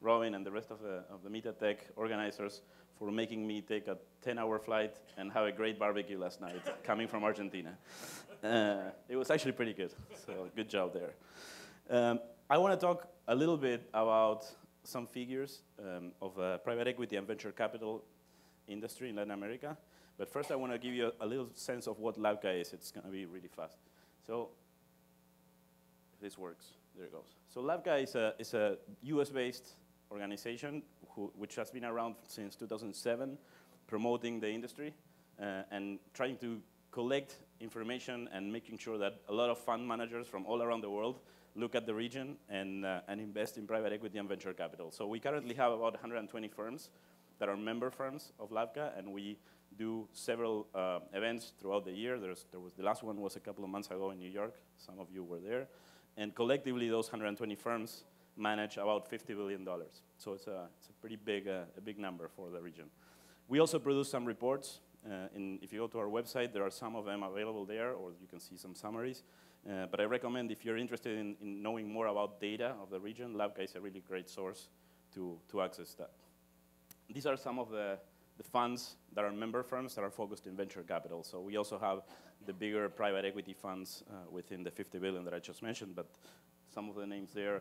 Robin and the rest of the MetaTech organizers for making me take a 10-hour flight and have a great barbecue last night coming from Argentina. It was actually pretty good, so good job there. I want to talk a little bit about some figures of private equity and venture capital industry in Latin America. But first I want to give you a little sense of what LabCA is. It's going to be really fast. So if this works, there it goes. So LabCA is a US-based organization which has been around since 2007, promoting the industry and trying to collect information and making sure that a lot of fund managers from all around the world look at the region and invest in private equity and venture capital. So we currently have about 120 firms that are member firms of LabCA, and we do several events throughout the year. The last one was a couple of months ago in New York. Some of you were there. And collectively, those 120 firms manage about $50 billion. So it's a pretty big, a big number for the region. We also produce some reports. If you go to our website, there are some of them available there, or you can see some summaries. But I recommend, if you're interested in knowing more about data of the region, LabCA is a really great source to access that. These are some of the funds that are member firms that are focused in venture capital. So we also have the bigger private equity funds within the 50 billion that I just mentioned, but some of the names there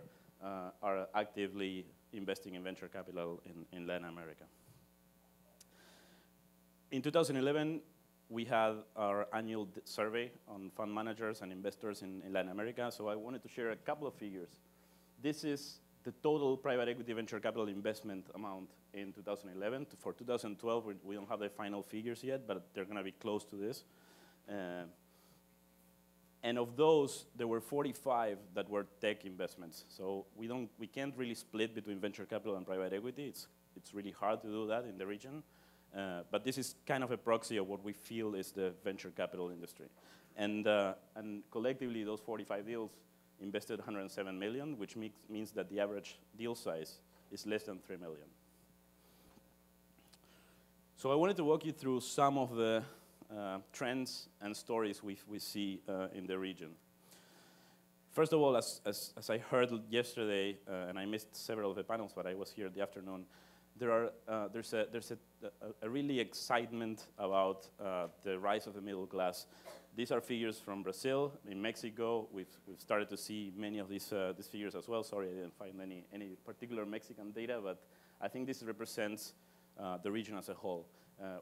are actively investing in venture capital in Latin America. In 2011, we had our annual survey on fund managers and investors in Latin America, so I wanted to share a couple of figures. This is the total private equity venture capital investment amount in 2011. For 2012, we don't have the final figures yet, but they're going to be close to this. And of those, there were 45 that were tech investments. So we can't really split between venture capital and private equity. It's really hard to do that in the region. But this is kind of a proxy of what we feel is the venture capital industry. And collectively, those 45 deals invested 107 million, which means that the average deal size is less than 3 million. So I wanted to walk you through some of the trends and stories we see in the region. First of all, as I heard yesterday, and I missed several of the panels, but I was here in the afternoon, there's a really excitement about the rise of the middle class. These are figures from Brazil. In Mexico, we've started to see many of these figures as well. Sorry, I didn't find any particular Mexican data, but I think this represents the region as a whole.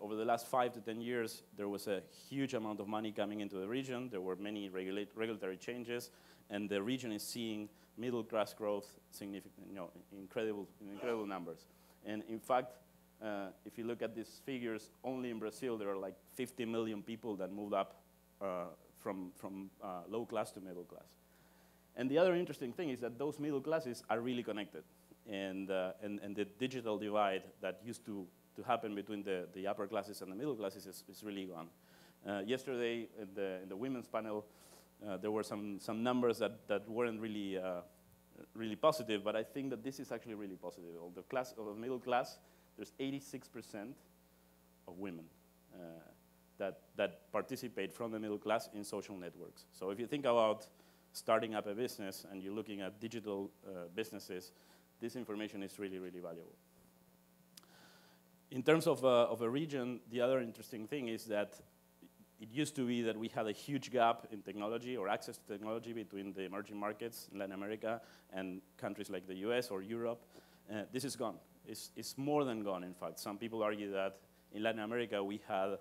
Over the last 5 to 10 years, there was a huge amount of money coming into the region. There were many regulatory changes, and the region is seeing middle class growth significant, incredible numbers. And in fact, if you look at these figures, only in Brazil there are like 50 million people that moved up from low class to middle class. And the other interesting thing is that those middle classes are really connected. And the digital divide that used to happen between the upper classes and the middle classes is really gone. Yesterday, in the women's panel, there were some numbers that weren't really really positive, but I think that this is actually really positive. Of the class of the middle class, there's 86% of women that participate from the middle class in social networks. So if you think about starting up a business and you're looking at digital businesses, this information is really, really valuable. In terms of a region, the other interesting thing is that it used to be that we had a huge gap in technology or access to technology between the emerging markets in Latin America and countries like the US or Europe. This is gone. It's more than gone, in fact. Some people argue that in Latin America we had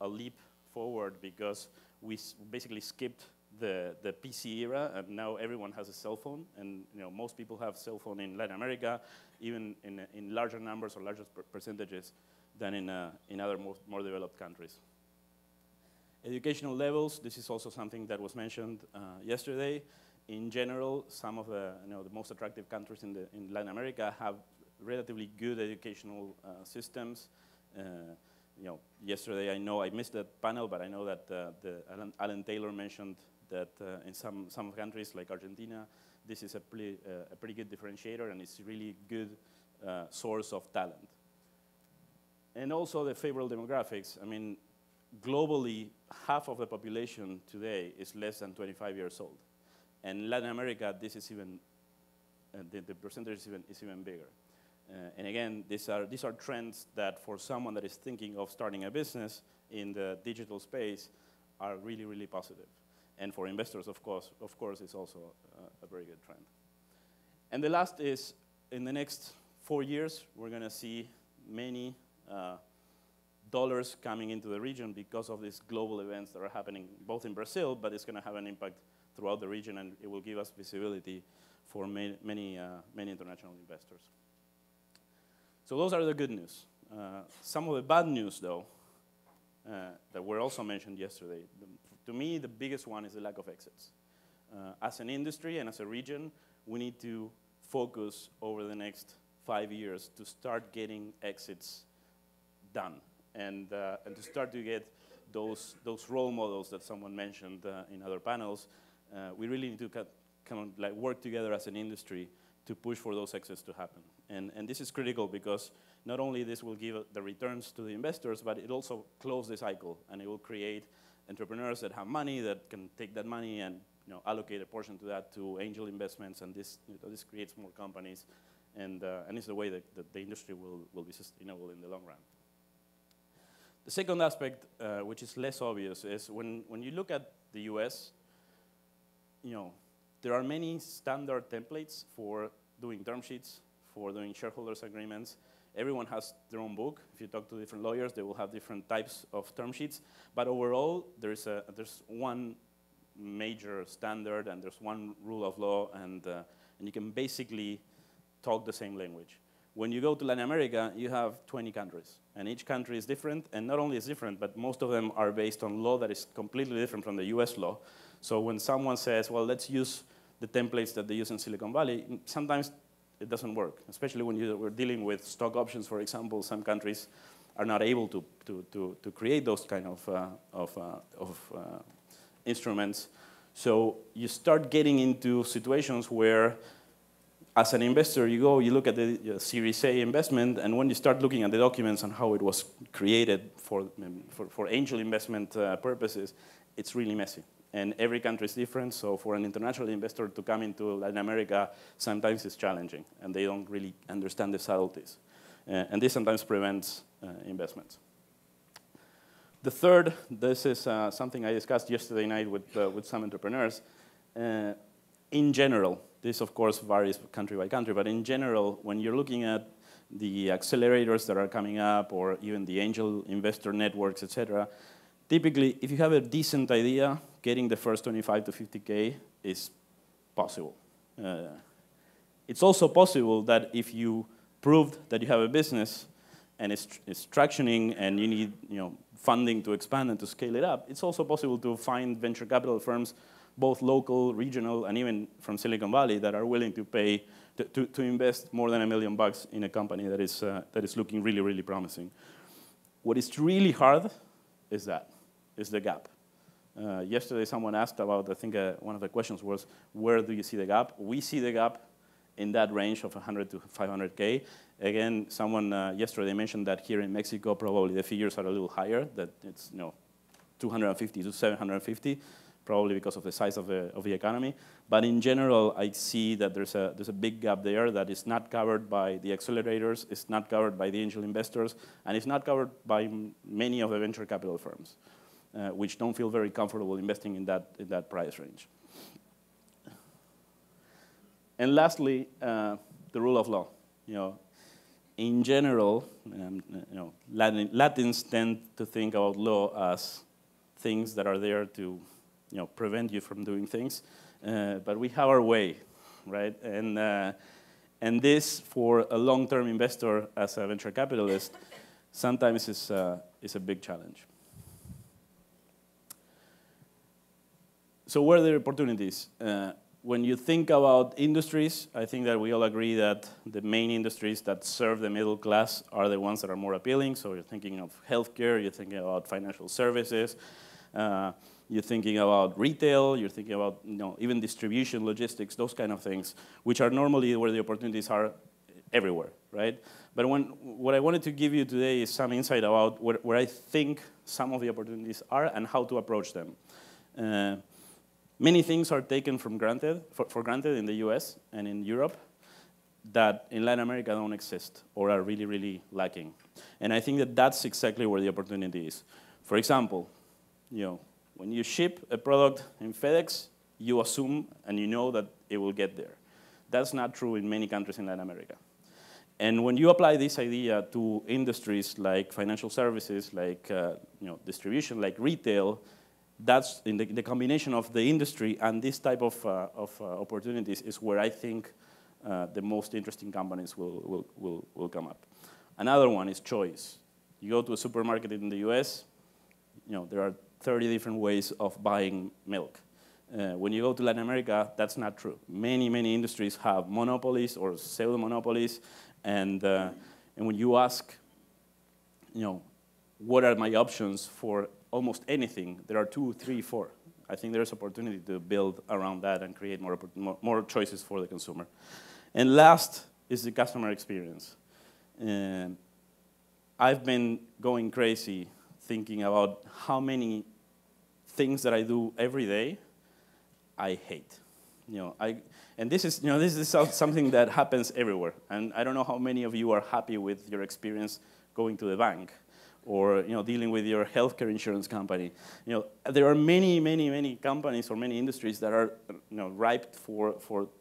a leap forward because we basically skipped the PC era, and now everyone has a cell phone, and most people have cell phone in Latin America, even in larger numbers or larger percentages than in other more developed countries. Educational levels, this is also something that was mentioned yesterday. In general, some of the most attractive countries in Latin America have relatively good educational systems. Yesterday, I know I missed that panel, but I know that Alan Taylor mentioned that in some countries like Argentina, this is a pretty good differentiator, and it's really good source of talent. And also the favorable demographics. I mean, globally, half of the population today is less than 25 years old. And in Latin America, this is even the percentage is even bigger. And again, these are trends that for someone that is thinking of starting a business in the digital space are really, really positive. And for investors, of course, it's also a very good trend. And the last is, in the next 4 years, we're going to see many dollars coming into the region because of these global events that are happening both in Brazil, but it's going to have an impact throughout the region, and it will give us visibility for many international investors. So those are the good news. Some of the bad news, though, that were also mentioned yesterday. To me, the biggest one is the lack of exits. As an industry and as a region, we need to focus over the next 5 years to start getting exits done, and to start to get those role models that someone mentioned in other panels. We really need to kind of work together as an industry to push for those exits to happen. And this is critical because not only this will give the returns to the investors, but it also close the cycle, and it will create entrepreneurs that have money that can take that money and, you know, allocate a portion to that to angel investments, and this, you know, this creates more companies, and it's the way that the industry will be sustainable in the long run. The second aspect, which is less obvious, is when you look at the U.S., you know, there are many standard templates for doing term sheets, for doing shareholders agreements. Everyone has their own book. If you talk to different lawyers, they will have different types of term sheets. But overall, there's one major standard, and there's one rule of law, and you can basically talk the same language. When you go to Latin America, you have 20 countries, and each country is different, and not only is different, but most of them are based on law that is completely different from the US law. So when someone says, well, let's use the templates that they use in Silicon Valley, sometimes it doesn't work, especially when you were dealing with stock options, for example. Some countries are not able to create those kind of instruments. So you start getting into situations where, as an investor, you go, you look at the Series A investment, and when you start looking at the documents and how it was created for angel investment purposes, it's really messy. And every country is different, so for an international investor to come into Latin America, sometimes it's challenging, and they don't really understand the subtleties. And this sometimes prevents investments. The third, this is something I discussed yesterday night with some entrepreneurs. In general, this of course varies country by country, but in general, when you're looking at the accelerators that are coming up, or even the angel investor networks, etc., typically, if you have a decent idea, getting the first 25 to 50K is possible. It's also possible that if you proved that you have a business and it's tractioning and you need, you know, funding to expand and to scale it up, it's also possible to find venture capital firms, both local, regional, and even from Silicon Valley, that are willing to pay, to invest more than $1 million in a company that is looking really, really promising. What is really hard is the gap. Yesterday, someone asked about, I think one of the questions was, where do you see the gap? We see the gap in that range of 100 to 500K. Again, someone yesterday mentioned that here in Mexico, probably the figures are a little higher, that it's, you know, 250 to 750, probably because of the size of the economy. But in general, I see that there's a big gap there that is not covered by the accelerators, it's not covered by the angel investors, and it's not covered by many of the venture capital firms, which don't feel very comfortable investing in that price range. And lastly, the rule of law. You know, in general, you know, Latins tend to think about law as things that are there to, you know, prevent you from doing things, but we have our way, right? And this, for a long-term investor as a venture capitalist, sometimes is a big challenge. So where are the opportunities? When you think about industries, I think that we all agree that the main industries that serve the middle class are the ones that are more appealing. So you're thinking of healthcare, you're thinking about financial services, you're thinking about retail, you're thinking about, you know, even distribution, logistics, those kind of things, which are normally where the opportunities are everywhere, right? But what I wanted to give you today is some insight about where I think some of the opportunities are and how to approach them. Many things are taken for granted in the US and in Europe, that in Latin America don't exist or are really, really lacking. And I think that that's exactly where the opportunity is. For example, you know, when you ship a product in FedEx, you assume and you know that it will get there. That's not true in many countries in Latin America. And when you apply this idea to industries like financial services, like you know, distribution, like retail, that's in the combination of the industry and this type of opportunities is where I think the most interesting companies will come up. Another one is choice. You go to a supermarket in the US, you know, there are 30 different ways of buying milk. When you go to Latin America, that's not true. Many, many industries have monopolies or pseudo-monopolies, and when you ask, you know, what are my options for almost anything, there are 2, 3, 4. I think there's opportunity to build around that and create more choices for the consumer. And last is the customer experience. I've been going crazy thinking about how many things that I do every day I hate. You know, and this is, you know, this is something that happens everywhere. And I don't know how many of you are happy with your experience going to the bank or, you know, dealing with your healthcare insurance company. You know, there are many, many, many companies or many industries that are, you know, ripe for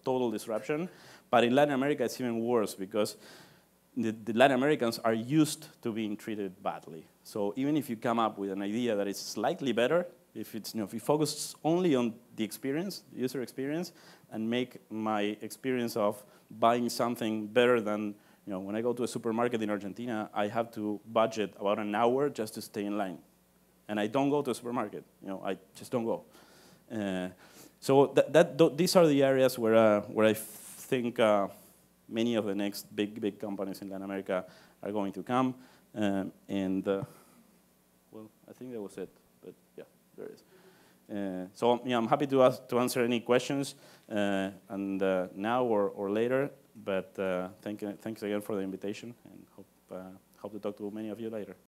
total disruption. But in Latin America, it's even worse because the Latin Americans are used to being treated badly. So even if you come up with an idea that is slightly better, if it's, you know, if you focus only on the experience, the user experience, and make my experience of buying something better than, you know, when I go to a supermarket in Argentina, I have to budget about an hour just to stay in line, and I don't go to a supermarket. You know, I just don't go. So these are the areas where I think many of the next big companies in Latin America are going to come. Well, I think that was it. But yeah. So yeah, I'm happy to answer any questions and now or later. But thanks again for the invitation, and hope to talk to many of you later.